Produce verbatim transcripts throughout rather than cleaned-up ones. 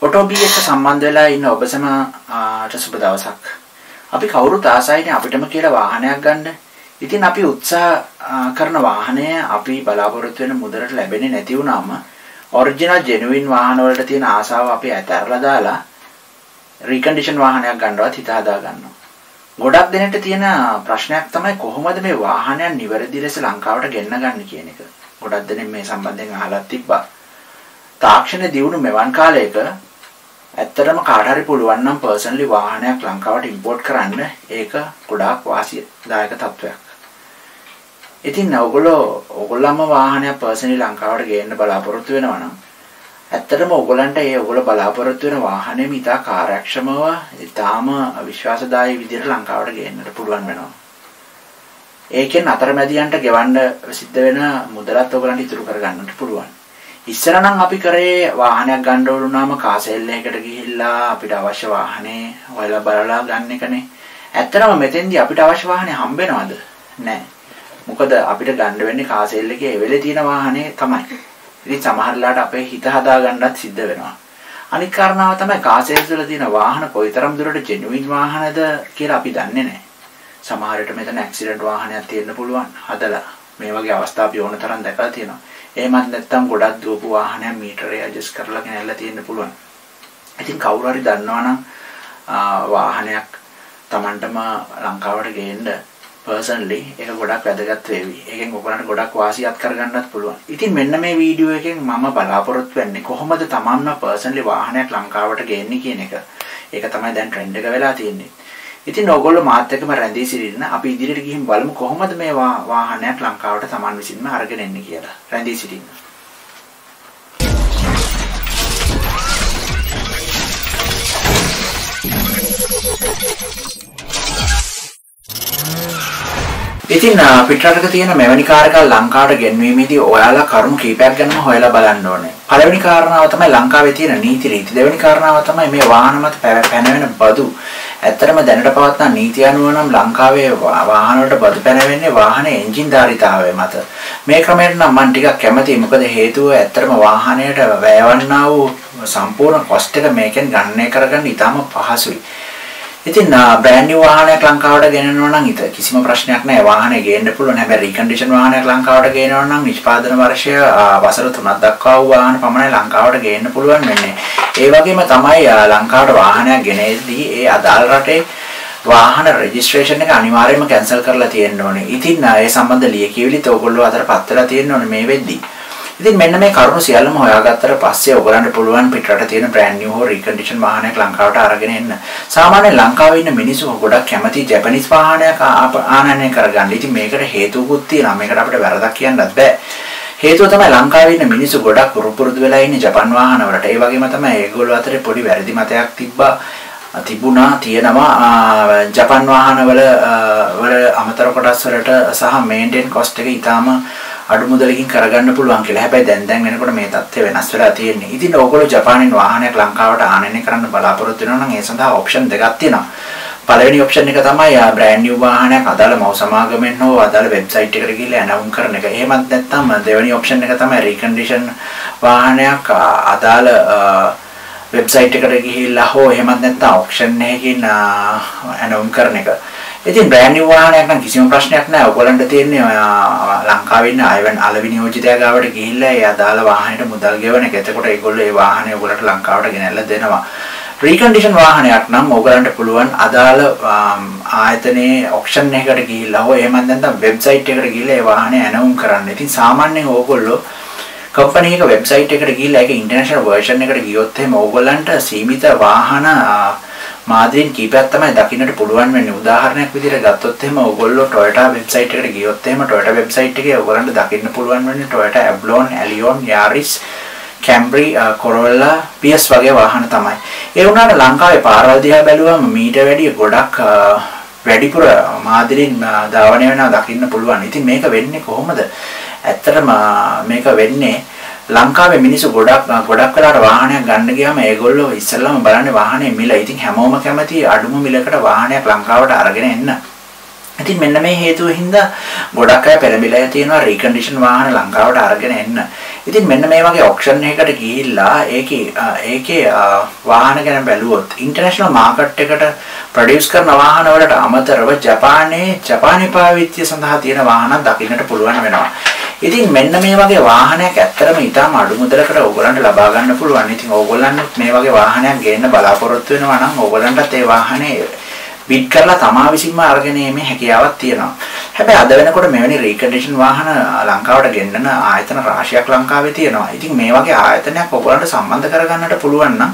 ඔටෝබී එක සම්බන්ධ වෙලා ඉන්න ඔබසම සුබ දවසක්. අපි කවුරුත් ආසයිනේ අපිටම කියලා වාහනයක් ගන්න. ඉතින් අපි උත්සාහ කරන වාහනය අපි බලාපොරොත්තු වෙන මුදලට ලැබෙන්නේ නැති වුණාම ඔරිජිනල් ජෙනුයින් වාහන වලට තියෙන ආසාව අපි ඇතහැරලා දාලා රීකන්ඩිෂන් වාහනයක් ගන්නවත් හිත හදා ගන්නවා. ගොඩක් දෙනෙට තියෙන ප්‍රශ්නයක් තමයි කොහොමද මේ වාහනය නිවැරදි ලෙස ලංකාවට ගෙන්න ගන්න කියන එක. ගොඩක් දෙනෙක් මේ සම්බන්ධයෙන් අහලා තිබ්බා. තාක්ෂණ දියුණු මෙවන් කාලයක ඇත්තටම කාට හරි පුළුවන් නම් පර්සනලි වාහනයක් ලංකාවට ඉම්පෝට් කරන්න ඒක ගොඩාක් වාසිදායක තත්වයක්. ඉතින් ඔයගොල්ලෝ ඔයගොල්ලම වාහනයක් පර්සනලි ලංකාවට ගේන්න බලාපොරොත්තු වෙනවා නම් ඇත්තටම ඔයගලන්ට ඒ ඔයගොල්ලෝ බලාපොරොත්තු වෙන වාහනයම ඉතා කාර්යක්ෂමව ඉතාම විශ්වාසදායී විදිහට ලංකාවට ගේන්නට පුළුවන් වෙනවා. ඒකෙන් අතරමැදියන්ට ගෙවන්න සිද්ධ වෙන මුදලත් ඔයගලන්ට ඉතුරු කරගන්නට පුළුවන්. ඉස්සර නම් අපි කරේ වාහනයක් ගන්න ඕන වුණාම කාසෙල් එකකට ගිහිල්ලා අපිට අවශ්‍ය වාහනේ හොයලා බලලා ගන්න එකනේ. ඇත්තටම මෙතෙන්දී අපිට අවශ්‍ය වාහනේ හම්බෙනවද? නැහැ. මොකද අපිට ගන්න වෙන්නේ කාසෙල් එකේ ඒ වෙලේ තියෙන වාහනේ තමයි. ඉතින් සමහර වෙලාවට අපේ හිත හදා ගන්නත් සිද්ධ වෙනවා. අනිත් කාරණාව තමයි කාසෙල් වල තියෙන වාහන කොයිතරම් දුරට ජෙනුයින් වාහනද කියලා අපි දන්නේ නැහැ. සමහර විට මෙතන ඇක්සිඩන්ට් වාහනයක් තියෙන්න පුළුවන්. හදලා මේ වගේ අවස්ථා අපි ඕන තරම් දැකලා තියෙනවා. එහෙමත් නැත්නම් ගොඩක් දුවපු වාහනයක් මීටරේ ඇඩ්ජස්ට් කරලා ගෙනල්ලා තියෙන්න පුළුවන්. ඉතින් කවුරු හරි දන්නවනම් වාහනයක් Tamanටම ලංකාවට ගේන්න පර්සනලි ඒක ගොඩක් වැදගත් වෙවි. ඒකෙන් ඔයගලන්ට ගොඩක් වාසියක් කරගන්නත් පුළුවන්. ඉතින් මෙන්න මේ වීඩියෝ එකෙන් මම බලාපොරොත්තු වෙන්නේ කොහොමද Tamanම පර්සනලි වාහනයක් ලංකාවට ගේන්නේ කියන එක. ඒක තමයි දැන් ට්‍රෙන්ඩ් එක වෙලා තියෙන්නේ. ඉතින් ඔයගොල්ලෝ මාත් එක්කම රැඳී සිටින්න අපි ඉදිරියට ගිහින් බලමු කොහොමද මේ වාහනයක් ලංකාවට Taman විසින්ම අරගෙන එන්නේ කියලා. රැඳී සිටින්න. ඉතින් පිටරටක තියෙන මෙවැනි කාර්කල් ලංකාවට ගෙන්වීමේදී ඔයාලා කරුණු කීපයක් ගැනම හොයලා බලන්න ඕනේ. පළවෙනි කාරණාව තමයි ලංකාවේ තියෙන නීති රීති. දෙවෙනි කාරණාව තමයි මේ වාහන මත පැනවෙන බදු. ඇත්තටම දැනට පවත්නා නීති අනුව නම් ලංකාවේ වාහන වලට බදු පැනවෙන්නේ වාහනේ එන්ජින් ධාරිතාවය මත. මේ ක්‍රමයට නම් මම ටිකක් කැමතියි. මොකද හේතුව ඇත්තටම වාහනයට වැයවන්නා වූ සම්පූර්ණ cost එක මේකෙන් ගණනය කරගන්න ඉතාම පහසුයි. ඉතින් brand new වාහනයක් ලංකාවට ගෙනනවා නම් කිසිම ප්‍රශ්නයක් නැහැ. වාහනේ ගේන්න පුළුවන්. හැබැයි recondition වාහනයක් ලංකාවට ගේනවා නම් නිෂ්පාදන වර්ෂය වසර තුනක් දක්වා වූ වාහන පමණයි ලංකාවට ගේන්න පුළුවන් වෙන්නේ. ඒ වගේම තමයි ලංකාවට වාහනයක් ගෙන එද්දී ඒ අදාළ රටේ වාහන රෙජිස්ට්‍රේෂන් එක අනිවාර්යයෙන්ම කැන්සල් කරලා තියෙන්න ඕනේ. ඉතින් ඒ සම්බන්ධ ලියකියවිලිත් ඕගොල්ලෝ අතර පත් වෙලා තියෙන්න ඕනේ මේ වෙද්දී. ඉතින් මෙන්න මේ කරුණු සියල්ලම හොයාගත්තට පස්සේ ඔයගලන්ට පුළුවන් පිටරට තියෙන brand new හෝ recondition වාහනයක් ලංකාවට අරගෙන එන්න. සාමාන්‍යයෙන් ලංකාවේ ඉන්න මිනිස්සු ගොඩක් කැමති ජපනිස් වාහනයක් ආනයනය කරගන්න. ඉතින් මේකට හේතුකුත් තියෙනවා. මේකට අපිට වැරදක් කියන්නත් බෑ. හේතුව තමයි ලංකාවේ ඉන්න මිනිස්සු ගොඩක් උරුපුරුදු වෙලා ඉන්නේ ජපන් වාහන වලට. ඒ වගේම තමයි ඒගොල්ලෝ අතරේ පොඩි වැරදි මතයක් තිබ්බා තිබුණා තියෙනවා ජපන් වාහන වල වල අමතර කොටස් වලට සහ මේන්ටේන් cost එක ඊටාම අඩු මුදලකින් කරගන්න පුළුවන් කියලා. හැබැයි දැන් දැන් වෙනකොට මේ තත්ත්වය වෙනස් වෙලා තියෙන්නේ. ඉතින් ඕගොල්ලෝ ජපානයේ වාහනයක් ලංකාවට ආනයනය කරන්න බලාපොරොත්තු වෙනවා නම් ඒ සඳහා option දෙකක් තියෙනවා. පළවෙනි ඔප්ෂන් එක තමයි brand new වාහනයක් අදාළ මව සමාගමෙන් හෝ අදාළ වෙබ්සයිට් එකට ගිහිල්ලා announce කරන එක. එහෙමත් නැත්නම් දෙවෙනි ඔප්ෂන් එක තමයි recondition වාහනයක් අදාළ වෙබ්සයිට් එකට ගිහිල්ලා හෝ එහෙමත් නැත්නම් auction එකකින් announce කරන එක. ඉතින් brand new වාහනයක් නම් කිසිම ප්‍රශ්නයක් නැහැ. ඔයගොල්ලන්ට තියෙන්නේ ලංකාවේ ඉන්න අයවන් අලවි නියෝජිතයා ගාවට ගිහිල්ලා ඒ අදාළ වාහනයට මුදල් ගෙවන එක. එතකොට ඒගොල්ලෝ ඒ වාහනය ඔයගොල්ලන්ට ලංකාවට ගෙනල්ලා දෙනවා. රීකන්ඩිෂන් වාහනයක් නම් ඔයගලන්ට පුළුවන් අදාළ ආයතනයේ ඔක්ෂන් එකකට ගිහිල්ලා හෝ එහෙම නැත්නම් වෙබ්සයිට් එකට ගිහිල්ලා ඒ වාහනේ ඇනවුම් කරන්න. ඉතින් සාමාන්‍යයෙන් ඕගොල්ලෝ කම්පැනි එකක වෙබ්සයිට් එකට ගිහිල්ලා ඒකේ ඉන්ටර්නැෂනල් වර්ෂන් එකට ගියොත් එහෙම ඕගලන්ට සීමිත වාහන මාදීන් කීපයක් තමයි දකින්නට පුළුවන් වෙන්නේ. උදාහරණයක් විදිහට ගත්තොත් එහෙම ඔයගොල්ලෝ Toyota වෙබ්සයිට් එකට ගියොත් එහෙම Toyota වෙබ්සයිට් එකේ ඔයගලන්ට දකින්න පුළුවන් වෙන්නේ Toyota Avalon, Allion, Yaris, Camry, Corolla, Prius වගේ වාහන තමයි. ඒ වුණාට ලංකාවේ පාරවල් දිහා බැලුවම මීට වැඩිය ගොඩක් වැඩිපුර මාදිරින් ධාවනය වෙනවා දකින්න පුළුවන්. ඉතින් මේක වෙන්නේ කොහොමද? ඇත්තටම මේක වෙන්නේ ලංකාවේ මිනිස්සු ගොඩක් ගොඩක් වෙලාට වාහනයක් ගන්න ගියාම ඒගොල්ලෝ ඉස්සෙල්ලාම බලන්නේ වාහනේ මිල. ඉතින් හැමෝම කැමති අඩුම මිලකට වාහනයක් ලංකාවට අරගෙන එන්න. ඉතින් මෙන්න මේ හේතුව හින්දා ගොඩක් අය පෙරබිලා තියෙනවා රීකන්ඩිෂන් වාහන ලංකාවට අරගෙන එන්න. ඉතින් මෙන්න මේ වගේ auction එකකට ගිහිල්ලා ඒකේ ඒකේ වාහන ගැන බැලුවොත් ඉන්ටර්නැෂනල් මාකට් එකට ප්‍රොඩියුස් කරන වාහන වලට අමතරව ජපානයේ ජපානි පාවිච්චිය සඳහා තියෙන වාහන දකින්නට පුළුවන් වෙනවා. ඉතින් මෙන්න මේ වගේ වාහනයක් ඇත්තටම ඊටම අඩු මුදලකට ඕගොල්ලන්ට ලබා ගන්න පුළුවන්. ඉතින් ඕගොල්ලන්ට මේ වගේ වාහනයක් ගේන්න බලාපොරොත්තු වෙනවා නම් ඕගොල්ලන්ටත් ඒ වාහනේ බිඩ් කරලා තමා විසින්ම අරගෙන යීමේ හැකියාවක් තියෙනවා. හැබැයි අද වෙනකොට මෙවැනි රීකන්ඩිෂන් වාහන ලංකාවට ගෙන්නන ආයතන රාශියක් ලංකාවේ තියෙනවා. ඉතින් මේ වගේ ආයතනයක් ඕගොල්ලන්ට සම්බන්ධ කරගන්නට පුළුවන් නම්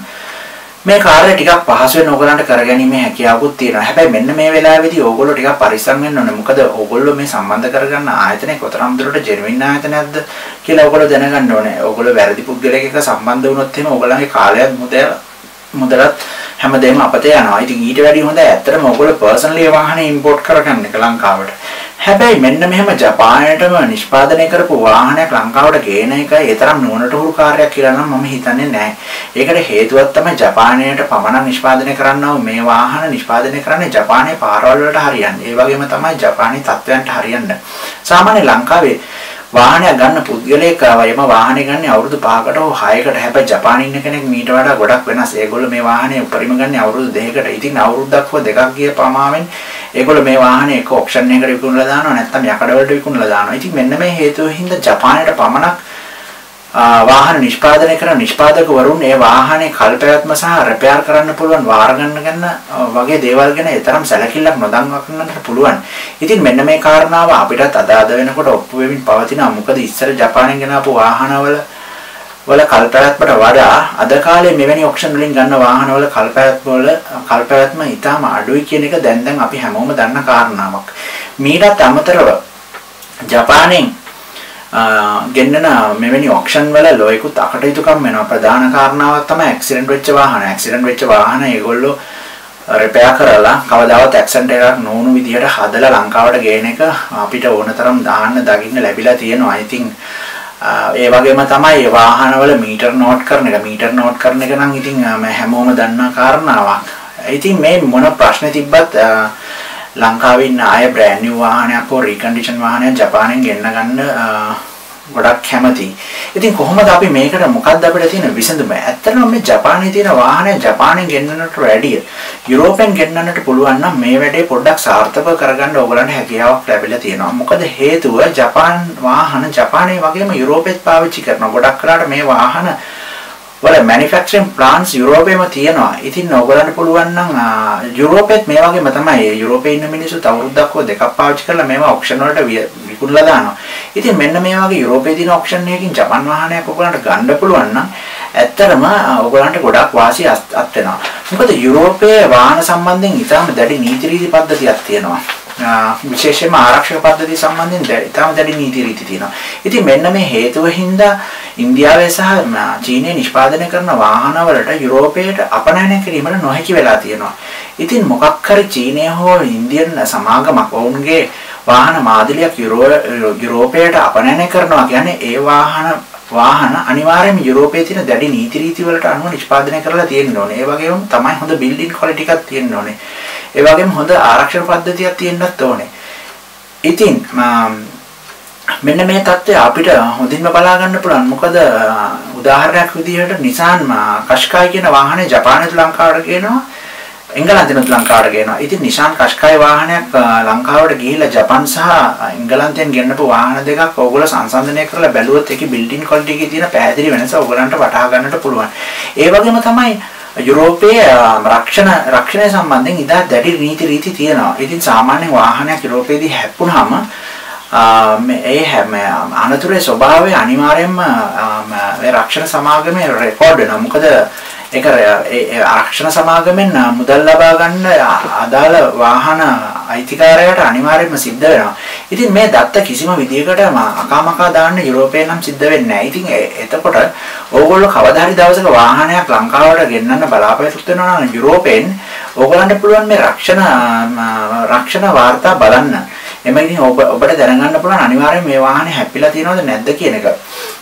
මේ කාර්යය ටිකක් පහසුවෙන් ඕගොල්ලන්ට කරගැනීමේ හැකියාවකුත් තියෙනවා. හැබැයි මෙන්න මේ වෙලාවේදී ඕගොල්ලෝ ටිකක් පරිස්සම් වෙන්න ඕනේ. මොකද ඕගොල්ලෝ මේ සම්බන්ධ කරගන්න ආයතනය කොතරම් දුරට ජෙනුයින් ආයතනයක්ද කියලා ඕගොල්ලෝ දැනගන්න ඕනේ. ඕගොල්ලෝ වැරදි පුද්ගලයෙක් එක්ක සම්බන්ධ වුණොත් එහෙම ඕගොල්ලන්ගේ කාලයත් මුදලත් හැමදේම අපතේ යනවා. ඉතින් ඊට වැඩිය හොඳයි ඇත්තටම ඕගොල්ලෝ පර්සනලි වාහනේ ඉම්පෝට් කරගන්න එක ලංකාවට. හැබැයි මෙන්න මෙහෙම ජපානයටම නිෂ්පාදනය කරපු වාහනයක් ලංකාවට ගේන එක ඒ තරම් නුවණට හුරු කාර්යයක් කියලා නම් මම හිතන්නේ නැහැ. ඒකට හේතුවක් තමයි ජපානයට පමණක් නිෂ්පාදනය කරන්නව මේ වාහන නිෂ්පාදනය කරන්නේ ජපානයේ පාරවල් වලට හරියන්නේ. ඒ වගේම තමයි ජපානයේ තත්ත්වයන්ට හරියන්නේ. සාමාන්‍ය ලංකාවේ වාහනයක් ගන්න පුද්ගලයෙක් වයම වාහනේ ගන්නේ අවුරුදු පහකට හෝ හයකට. හැබැයි ජපානයේ ඉන්න කෙනෙක් මීට වඩා ගොඩක් වෙනස්. ඒගොල්ලෝ මේ වාහනේ උපරිම ගන්නේ අවුරුදු දෙකකට. ඉතින් අවුරුද්දක් හෝ දෙකක් ගිය ප්‍රමාණයෙන් ඒගොල්ලෝ මේ වාහනේ එක ඔක්ෂන් එකකට විකුණලා දානවා නැත්නම් යකඩ වලට විකුණලා දානවා. ඉතින් මෙන්න මේ හේතුව හින්දා ජපානයට පමණක් වාහන නිෂ්පාදනය කරන නිෂ්පාදකවරුන් ඒ වාහනේ කල්පයත්ම සහ රිපෙයාර් කරන්න පුළුවන් වාර ගන්න ගන්න වගේ දේවල් ගැන ඒතරම් සැලකිල්ලක් නොදන්වා කරන්නට පුළුවන්. ඉතින් මෙන්න මේ කාරණාව අපිටත් අදාද වෙනකොට ඔප්පු වෙමින් පවතිනවා. මොකද ඉස්සර ජපානයෙන් ගෙන ආපු වාහනවල වල කල්පයත්මට වඩා අද කාලේ මෙවැනි ඔක්ෂන් වලින් ගන්න වාහන වල කල්පයත්ම වල කල්පයත්ම ඊටම අඩුයි කියන එක දැන් දැන් අපි හැමෝම දන්න කාරණාවක්. මීටත් අමතරව ජපානයෙන් ගෙන්නන මෙවැනි ඔක්ෂන් වල ලොයිකුත් අකටයුතුකම් වෙනවා. ප්‍රධාන කාරණාවක් තමයි ඇක්සිඩන්ට් වෙච්ච වාහන. ඇක්සිඩන්ට් වෙච්ච වාහන ඒගොල්ලෝ රිපෙයාර් කරලා කවදාවත් ඇක්සිඩන්ට් එකක් නොවුණු විදිහට හදලා ලංකාවට ගේන එක අපිට ඕනතරම් දාන්න දකින්න ලැබිලා තියෙනවා. ඉතින් ඒ වගේම තමයි වාහනවල මීටර් නෝට් කරන එක. මීටර් නෝට් කරන එක නම් ඉතින් මම හැමෝම දන්නා කාරණාවක්. ඉතින් මේ මොන ප්‍රශ්න තිබ්බත් ලංකාවේ ඉන්න අය බ්‍රෑන්ඩ් නිව් වාහනයක් හෝ රීකන්ඩිෂන් වාහනයක් ජපානයෙන් ගෙන්න ගන්න ගොඩක් කැමතියි. ඉතින් කොහොමද අපි මේකට මොකක්ද අපිට තියෙන විසඳුම? ඇත්තටම මේ ජපානයේ තියෙන වාහනය ජපානයෙන් ගෙන්නන්නට වැඩිය යුරෝපෙන් ගෙන්නන්නට පුළුවන් නම් මේ වැඩේ පොඩ්ඩක් සාර්ථක කරගන්න ඕගලන්ට හැකියාවක් ලැබිලා තියෙනවා. මොකද හේතුව ජපාන් වාහන ජපානයේ වගේම යුරෝපෙත් පාවිච්චි කරන ගොඩක් කරාට මේ වාහන වල මැනුෆැක්චරින් ප්ලාන්ට්ස් යුරෝපෙම තියෙනවා. ඉතින් ඕගලන්ට පුළුවන් නම් යුරෝපෙත් මේ වගේම තමයි යුරෝපේ ඉන්න මිනිස්සු අවුරුද්දක් හෝ දෙකක් පාවිච්චි කරලා මේවා ඔක්ෂන් වලට විකුණලා දානවා. ඉතින් මෙන්න මේ වගේ යුරෝපයේ තියෙන ඔක්ෂන් එකකින් ජපාන් වාහනයක් ඔයගලන්ට ගන්න පුළුවන් නම් ඇත්තටම ඔයගලන්ට ගොඩක් වාසිය අත් වෙනවා. මොකද යුරෝපයේ වාහන සම්බන්ධයෙන් ඉතාම දැඩි නීති රීති පද්ධතියක් තියෙනවා. විශේෂයෙන්ම ආරක්ෂක පද්ධතිය සම්බන්ධයෙන් ඉතාම දැඩි නීති රීති තියෙනවා. ඉතින් මෙන්න මේ හේතුව හින්දා ඉන්දියාවේ සහ චීනයේ නිෂ්පාදනය කරන වාහන වලට යුරෝපයට අපනයනය කිරීමට නොහැකි වෙලා තියෙනවා. ඉතින් මොකක් හරි චීනය හෝ ඉන්දියන් සමාගමක් වුණගේ වාහන මාදිලියක් යුරෝපයට අපනයනය කරනවා කියන්නේ ඒ වාහන වාහන අනිවාර්යයෙන්ම යුරෝපයේ තියෙන දැඩි නීති රීති වලට අනුව නිෂ්පාදනය කරලා තියෙන්න ඕනේ. ඒ වගේම තමයි හොඳ බිල්ඩින් ක්වොලිටි එකක් තියෙන්න ඕනේ. ඒ වගේම හොඳ ආරක්ෂණ පද්ධතියක් තියෙන්නත් ඕනේ. ඉතින් මෙන්න මේ தත්ත්වය අපිට හොඳින්ම බලා ගන්න පුළුවන්. මොකද උදාහරණයක් විදිහට Nissan Qashqai කියන වාහනේ ජපානයේ ලංකාවට ගේනවා. එංගලන්තෙන්ත් ලංකාවට ගේනවා. ඉතින් Nissan Qashqai වාහනයක් ලංකාවට ගිහිලා ජපාන් සහ එංගලන්තයෙන් ගෙන්නපු වාහන දෙකක් ඕගොල්ලෝ සංසන්දනය කරලා බැලුවොත් ඒකේ බිල්ඩින් ක්වොලිටි එකේ තියෙන පැහැදිලි වෙනස ඕගොල්ලන්ට වටහා ගන්නට පුළුවන්. ඒ වගේම තමයි යුරෝපයේ රක්ෂණ රක්ෂණය සම්බන්ධයෙන් ඉතා දැඩි නීති රීති තියෙනවා. ඉතින් සාමාන්‍ය වාහනයක් යුරෝපයේදී හැප්පුණාම ඒ හැම අනතුරේ ස්වභාවය අනිවාර්යයෙන්ම මේ රක්ෂණ සමාගමේ රෙකෝඩ් වෙනවා. මොකද ඒක ආරක්ෂණ සමාගමෙන් මුදල් ලබා ගන්න අදාළ වාහන අයිතිකාරයාට අනිවාර්යයෙන්ම සිද්ධ වෙනවා. ඉතින් මේ දත්ත කිසිම විදියකට අකාමකා දාන්න යුරෝපේ නම් සිද්ධ වෙන්නේ නැහැ. ඉතින් එතකොට ඕගොල්ලෝ කවදා හරි දවසක වාහනයක් ලංකාවට ගෙන්නන්න බලාපොරොත්තු වෙනවා නම් යුරෝපෙන් ඕගොල්ලන්ට පුළුවන් මේ රක්ෂණ රක්ෂණ වාර්තා බලන්න. එමෙන්නේ ඔබ ඔබට දැනගන්න පුළුවන් අනිවාර්යයෙන් මේ වාහනේ හැපිලා තියෙනවද නැද්ද කියන එක.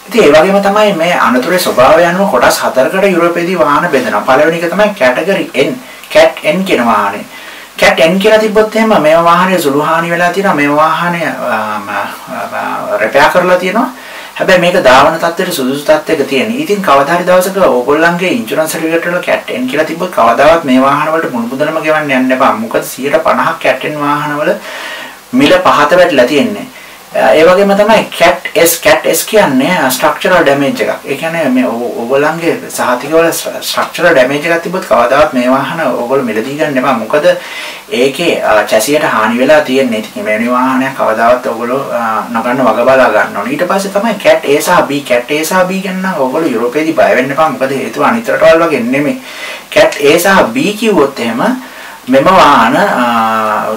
ඉතින් ඒ වගේම තමයි මේ අනතුරේ ස්වභාවය අනුව කොටස් හතරකට යුරෝපයේදී වාහන බෙදෙනවා. පළවෙනි එක තමයි කැටගරි N, cat N කියන වාහනේ. ten කියලා තිබ්බොත් එහෙම මේ වාහනේ සුළු හානි වෙලා තියෙනවා මේ වාහනේ repair කරලා තියෙනවා හැබැයි මේක දාවන තත්ත්වයට සුදුසු තත්ත්වයක තියෙන. ඉතින් කවදා හරි දවසක ඕගොල්ලන්ගේ insurance certificate වල cat ten කියලා තිබ්බ කවදාවත් මේ වාහන වලට මුළු මුදලම ගෙවන්න යන්න එපා. මොකද one fifty cat ten වාහන වල මිල පහත වැටලා තියෙන්නේ. ඒ වගේම තමයි cat s cat s කියන්නේ structural damage එකක්. ඒ කියන්නේ මේ ඕගොල්ලන්ගේ සහතික වල structural damage එකක් තිබ්බොත් කවදාවත් මේ වාහන ඕගොල්ලෝ මිලදී ගන්න එපා. මොකද ඒකේ chassis එකට හානි වෙලා තියෙන්නේ. ඉතින් මේ වාහනයක් කවදාවත් ඕගොල්ලෝ නොගන්න වග බලා ගන්න ඕනේ. ඊට පස්සේ තමයි cat a සහ b cat a සහ b කියන නම් ඕගොල්ලෝ යුරෝපයේදී බය වෙන්න එපා. මොකද හේතුව අනිත් රටවල් වගේ නෙමෙයි. cat a සහ b කිව්වොත් එහෙම මෙම වාහන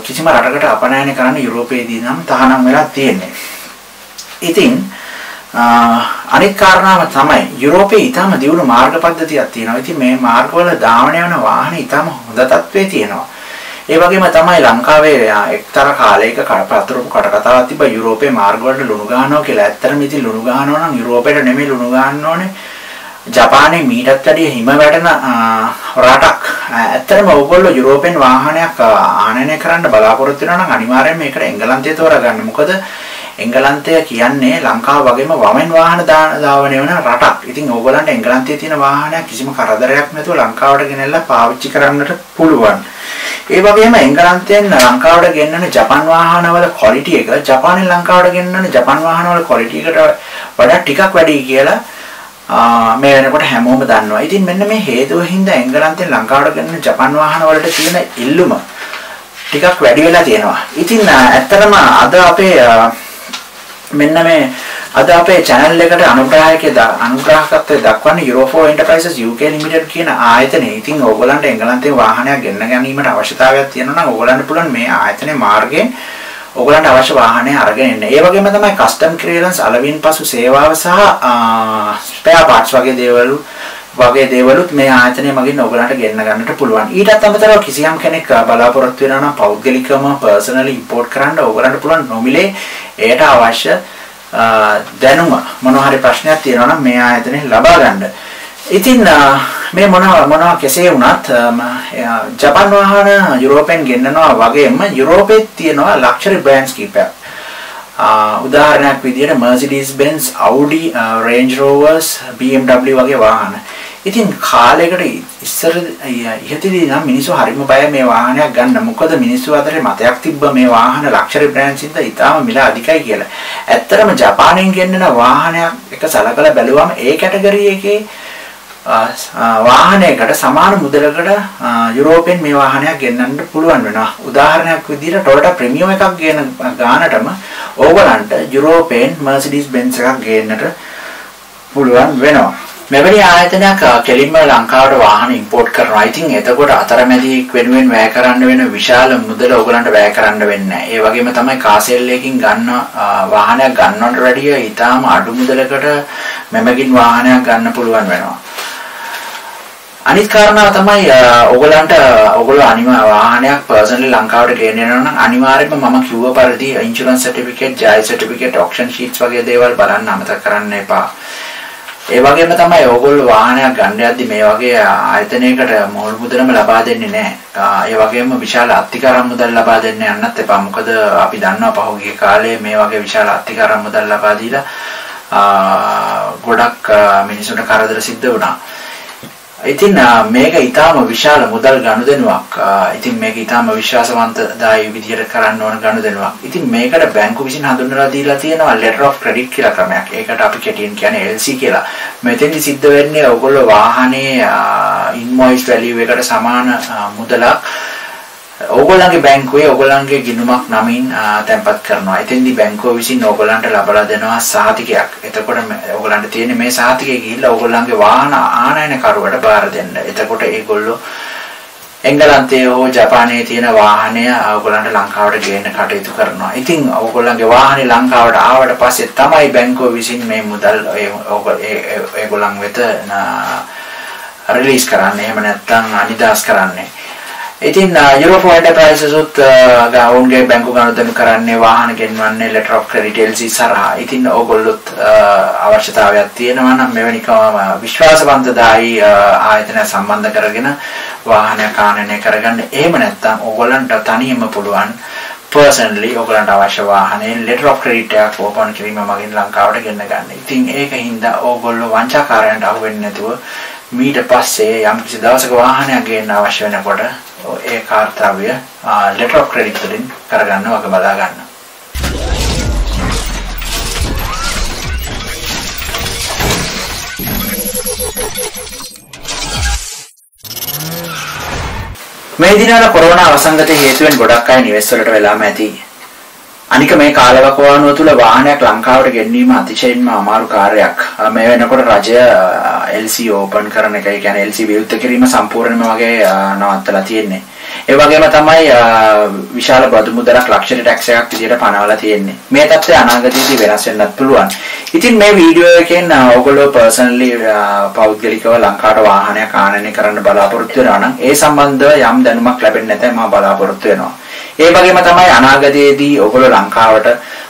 කිසිම රටකට අපනයනය කරන්න යුරෝපයේදී නම් තහනම් වෙලා තියෙන්නේ. ඉතින් අනිත් කාරණාව තමයි යුරෝපයේ ඊටම දියුණු මාර්ග පද්ධතියක් තියෙනවා. ඉතින් මේ මාර්ගවල ධාවනය වෙන වාහන ඊටම හොඳ තත්ත්වයේ තියෙනවා. ඒ වගේම තමයි ලංකාවේ එක්තරා කාලයක කඩපතරපු කටකතාවක් තිබ්බා යුරෝපයේ මාර්ගවලට ලුණු ගන්නවා කියලා. ඇත්තටම ඉතින් ලුණු ගන්නවා නම් යුරෝපයට නෙමෙයි ලුණු ගන්න ඕනේ. ජපානයේ මීටත් වැඩිය හිම වැටෙන රටක්. ඇත්තටම ඕගොල්ලෝ යුරෝපියන් වාහනයක් ආනයනය කරන්න බලාපොරොත්තු වෙනවා නම් අනිවාර්යයෙන්ම ඒකට එංගලන්තය තෝරගන්න. මොකද එංගලන්තය කියන්නේ ලංකාව වගේම වමෙන් වාහන දාවනය වෙන රටක්. ඉතින් ඕගොල්ලන්ට එංගලන්තයේ තියෙන වාහනයක් කිසිම කරදරයක් නැතුව ලංකාවට ගෙනල්ලා පාවිච්චි කරන්නට පුළුවන්. ඒ වගේම එංගලන්තයෙන් ලංකාවට ගෙන්නන ජපාන් වාහනවල ක්වොලිටි එක ජපානයෙන් ලංකාවට ගෙන්නන ජපාන් වාහනවල ක්වොලිටි එකට වඩා ටිකක් වැඩියි කියලා මේ වෙනකොට හැමෝම දන්නවා. ඉතින් මෙන්න මේ හේතුව හින්දා එංගලන්තයෙන් ලංකාවට ගෙනෙන ජපාන් වාහන වලට තියෙන ඉල්ලුම ටිකක් වැඩි වෙලා තියෙනවා. ඉතින් ඇත්තටම අද අපේ මෙන්න මේ අද අපේ channel එකට අනුග්‍රහකයද අනුග්‍රහකත්වයෙන් දක්වන්නේ Euro four Enterprises U K Limited කියන ආයතනය. ඉතින් ඕගොල්ලන්ට එංගලන්තයෙන් වාහනයක් ගෙන්න ගැනීමට අවශ්‍යතාවයක් තියෙනවා නම් ඕගොල්ලන්ට පුළුවන් මේ ආයතනයේ මාර්ගයෙන් ඕගොල්ලන්ට අවශ්‍ය වාහනය අරගෙන එන්න. ඒ වගේම තමයි කස්ටම් ක්ලියරන්ස් අලවින් පසු සේවාව සහ ස්පෙයා පාර්ට්ස් වගේ දේවල් වගේ දේවලුත් මේ ආයතනය මගින් ඕගොල්ලන්ට ගෙන්න ගන්නට පුළුවන්. ඊටත් අමතරව කිසියම් කෙනෙක් බලාපොරොත්තු වෙනවා නම් පෞද්ගලිකවම පර්සනලි ඉම්පෝට් කරන්න ඕගොල්ලන්ට පුළුවන් නොමිලේ ඒට අවශ්‍ය දැනුම මොනවා හරි ප්‍රශ්නයක් තියෙනවා නම් මේ ආයතනයේ ලබා ගන්න. ඉතින් මේ මොනවා මොනවා කෙසේ වුණත් ජපාන් වාහන යුරෝපෙන් ගෙන්නනවා වගේම යුරෝපයේ තියෙනවා ලක්ෂරි බ්‍රෑන්ඩ්ස් කීපයක්. උදාහරණයක් විදිහට Mercedes Benz, Audi, Range Rovers, B M W වගේ වාහන. ඉතින් කාලයකට ඉස්සර ඉහතදී නම් මිනිස්සු හරිම බය මේ වාහනයක් ගන්න. මොකද මිනිස්සු අතරේ මතයක් තිබ්බ මේ වාහන ලක්ෂරි බ්‍රෑන්ඩ්ස් ඉඳ ඉතාලම මිල අධිකයි කියලා. ඇත්තටම ජපානයෙන් ගෙන්නන වාහනයක් එක සලකලා බැලුවම ඒ කැටගරි එකේ වාහනයකට සමාන මුදලකට යුරෝපෙන් මේ වාහනයක් ගෙන්නන්න පුළුවන් වෙනවා. උදාහරණයක් විදිහට Toyota ප්‍රීමියම් එකක් ගන්න ගානටම ඕගලන්ට යුරෝපෙන් Mercedes Benz එකක් ගේන්නට පුළුවන් වෙනවා. මෙවැනි ආයතනයක් කෙලින්ම ලංකාවට වාහන ඉම්පෝට් කරනවා. ඉතින් එතකොට අතරමැදියෙක් වෙනුවෙන් වැය කරන්න වෙන විශාල මුදල ඕගලන්ට වැය කරන්න වෙන්නේ නැහැ. ඒ වගේම තමයි කාසෙල් එකකින් ගන්න වාහනයක් ගන්නවට වැඩිය ඊටාම අඩු මුදලකට මෙමගින් වාහනයක් ගන්න පුළුවන් වෙනවා. අනිත් කාරණාව තමයි ඔයගලන්ට ඔයගොල්ලෝ අනිවාර්ය වාහනයක් පර්සනලි ලංකාවට ගෙන යනවා නම් අනිවාර්යයෙන්ම මම කිව්ව පරිදි ඉන්ෂුරන්ස් සර්ටිෆිකේට්, ජය සර්ටිෆිකේට්, ඔක්ෂන් ෂීට්ස් වගේ දේවල් බලන්න අමතක කරන්න එපා. ඒ වගේම තමයි ඔයගොල්ලෝ වාහනයක් ගන්න යද්දි මේ වගේ ආයතනයකට මූල මුදලම ලබා දෙන්නේ නැහැ. ඒ වගේම විශාල අත්තිකාරම් මුදල් ලබා දෙන්න යන්නත් එපා. මොකද අපි දන්නවා පහුගිය කාලේ මේ වගේ විශාල අත්තිකාරම් මුදල් ලබා දීලා ගොඩක් මිනිසුන්ට කරදර සිද්ධ වුණා. ඉතින් මේක ඊටාම විශාල මුදල් ගනුදෙනුවක්. ඉතින් මේක ඊටාම විශ්වාසවන්තදායි විදිහට කරන්න ඕන ගනුදෙනුවක්. ඉතින් මේකට බැංකුව විසින් හඳුන්වලා දීලා තියෙනවා letter of credit කියලා ක්‍රමයක්. ඒකට අපි කෙටියෙන් කියන්නේ L C කියලා. මෙතෙන්දි සිද්ධ වෙන්නේ ඔයගොල්ලෝ වාහනේ invoice value එකට සමාන මුදලක් ඔයගොල්ලන්ගේ බැංකුවේ ඔයගොල්ලන්ගේ ගිණුමක් නමින් තැන්පත් කරනවා. එතෙන්දී බැංකුව විසින් ඔයගොල්ලන්ට ලබා දෙනවා සහතිකයක්. එතකොට ඔයගොල්ලන්ට තියෙන්නේ මේ සහතිකය ගිහිල්ලා ඔයගොල්ලන්ගේ වාහන ආනයන කරුවට බාර දෙන්න. එතකොට ඒගොල්ලෝ එංගලන්තයේ හෝ ජපානයේ තියෙන වාහනය ඔයගොල්ලන්ට ලංකාවට ගේන්න කටයුතු කරනවා. ඉතින් ඔයගොල්ලන්ගේ වාහනේ ලංකාවට ආවට පස්සේ තමයි බැංකුව විසින් මේ මුදල් ඒගොල්ලන් වෙත රිලීස් කරන්නේ. එහෙම නැත්නම් අනිදාස් කරන්නේ. ඉතින් Euro four Enterprises උත් ඔවුන්ගේ බැංකු ගනුදෙනු කරන්නේ වාහන ගෙන්වන්නේ letter of credit ඉස්සරහා. ඉතින් ඕගොල්ලොත් අවශ්‍යතාවයක් තියෙනවා නම් මෙවැනි විශ්වාසවන්තදායි ආයතන සම්බන්ධ කරගෙන වාහන කානනය කරගන්න. එහෙම නැත්නම් ඕගොල්ලන්ට තනියම පුළුවන් personally ඕගොල්ලන්ට අවශ්‍ය වාහනේ letter of credit එකක් open කිරීම මගින් ලංකාවට ගෙන්න ගන්න. ඉතින් ඒකින්ද ඕගොල්ලෝ වංචාකාරයන්ට අහු වෙන්නේ නැතුව මීට පස්සේ යම් කිසි දවසක වාහනයක් ගේන්න අවශ්‍ය වෙනකොට ඒ කාර්යය letter of credit වලින් කරගන්න වගේ බලා ගන්න. මේ දිනවල කොරෝනා අවසංගත හේතුවෙන් ගොඩක් අය නිවෙස් වලට වෙලාම ඇති. අනික මේ කාලවකවානුව තුල වාහනයක් ලංකාවට ගෙන්වීම අතිශයින්ම අමාරු කාර්යයක්. මේ වෙනකොට රජය එල් සී ඕපන් කරන එක, ඒ කියන්නේ එල් සී විවෘත කිරීම සම්පූර්ණයෙන්ම වගේ නවත්තලා තියෙන්නේ. ඒ වගේම තමයි විශාල බදු මුදලක් ලක්ෂණ ටැක්ස් එකක් විදියට පනවලා තියෙන්නේ. මේ තත්ත්වය අනාගතයේදී වෙනස් වෙන්නත් පුළුවන්. ඉතින් මේ වීඩියෝ එකෙන් ඔයගොල්ලෝ පර්සනලි පෞද්ගලිකව ලංකාවට වාහනයක් ආනයනය කරන්න බලාපොරොත්තු වෙනවා නම් ඒ සම්බන්ධව යම් දැනුමක් ලැබෙන්නේ නැතයි මම බලාපොරොත්තු වෙනවා. ඒ වගේම තමයි අනාගතයේදී ඔයගොල්ලෝ ලංකාවට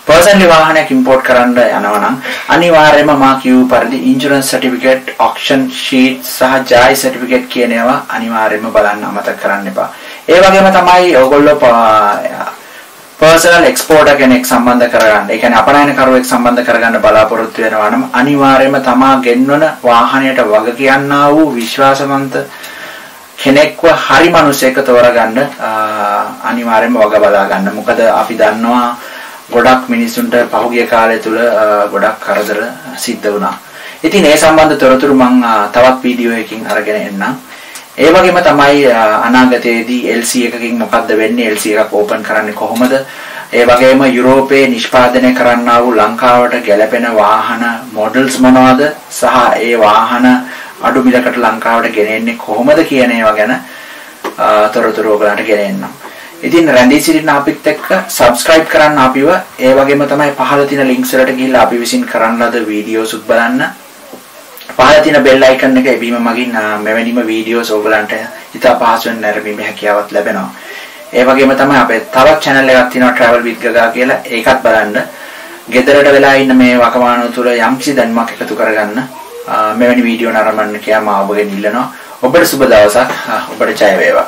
පර්සනලි වාහනයක් ඉම්පෝට් කරන්න යනවා නම් අනිවාර්යයෙන්ම මා කියූ පරිදි ඉන්ෂුරන්ස් සර්ටිෆිකේට්, ඔක්ෂන් ෂීට් සහ ජායි සර්ටිෆිකේට් කියන ඒවා අනිවාර්යයෙන්ම බලන්න අමතක කරන්න එපා. ඒ වගේම තමයි ඔයගොල්ලෝ personal exporter කෙනෙක් සම්බන්ධ කරගන්න. ඒ කියන්නේ අපනයන කරුවෙක් සම්බන්ධ කරගන්න බලාපොරොත්තු වෙනවා නම් අනිවාර්යයෙන්ම තමා ගෙන්වන වාහනයට වග කියනා වූ විශ්වාසවන්ත කෙනෙක්ව හරි මිනිසෙක්ව තෝරගන්න අනිවාර්යයෙන්ම වග බලා ගන්න. මොකද අපි දන්නවා ගොඩක් මිනිසුන්ට පහුගිය කාලය තුල ගොඩක් කරදර සිද්ධ වුණා. ඉතින් ඒ සම්බන්ධ තොරතුරු මම තවත් වීඩියෝ එකකින් අරගෙන එන්නම්. ඒ වගේම තමයි අනාගතයේදී එල් සී එකකින් මොකද්ද වෙන්නේ, එල් සී එකක් ඕපන් කරන්නේ කොහොමද, ඒ වගේම යුරෝපයේ නිෂ්පාදනය කරන්නා වූ ලංකාවට ගැලපෙන වාහන මොඩල්ස් මොනවාද සහ ඒ වාහන අඩු මිලකට ලංකාවට ගෙනෙන්නේ කොහොමද කියන ඒවා ගැන තොරතුරු ඔයගලන්ට ගෙනෙන්නම්. ඉතින් රැඳී සිටින අපිත් එක්ක subscribe කරන්න අපිව. ඒ වගේම තමයි පහළ තියෙන links වලට ගිහිල්ලා අපි විසින් කරන ලද videos උත් බලන්න. පහළ තියෙන bell icon එක එබීම මගින් මෙවැනිම videos ඔයගලන්ට ඉතා පහසුවෙන් නැරඹීමේ හැකියාවක් ලැබෙනවා. ඒ වගේම තමයි අපේ තවත් channel එකක් තියෙනවා Travel Bigga කියලා. ඒකත් බලන්න. ගෙදරට වෙලා ඉන්න මේ වකවානුව තුල යම්කිසි දැනුමක් එකතු කරගන්න මෙවැනි video නරඹන්න කියලා මම ඔබගෙන් ඉල්ලනවා. ඔබට සුබ දවසක්. ඔබට ජය වේවා.